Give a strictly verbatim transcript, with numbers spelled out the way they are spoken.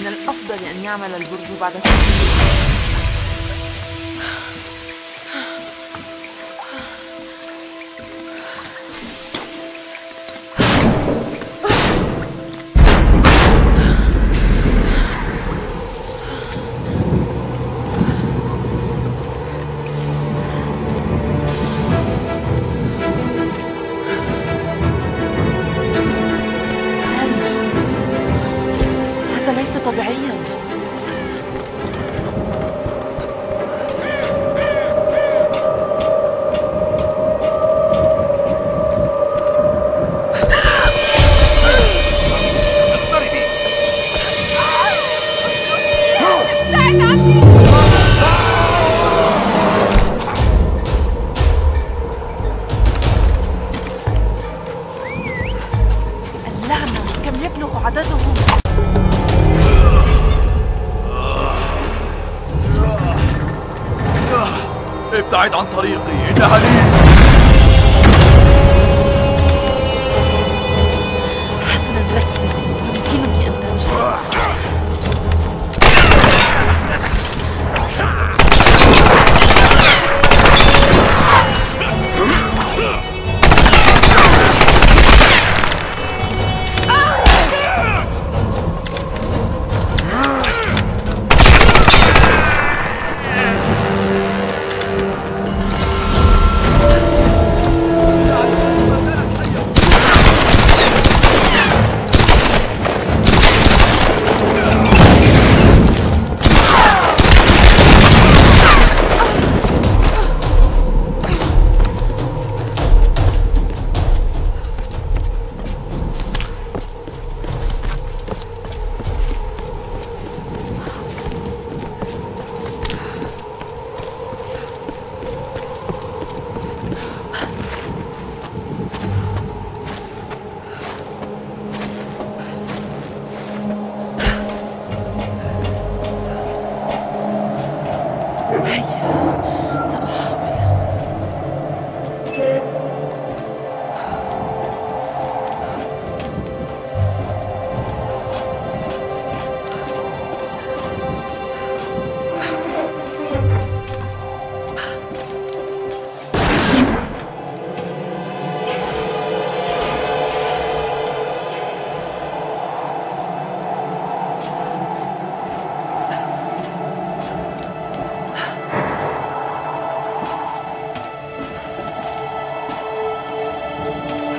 من الأفضل أن يعمل البرج بعد فترة. ابتعد عن طريقي، إنها لي. حسناً، ركز، يمكنني أن تنجح. Hey.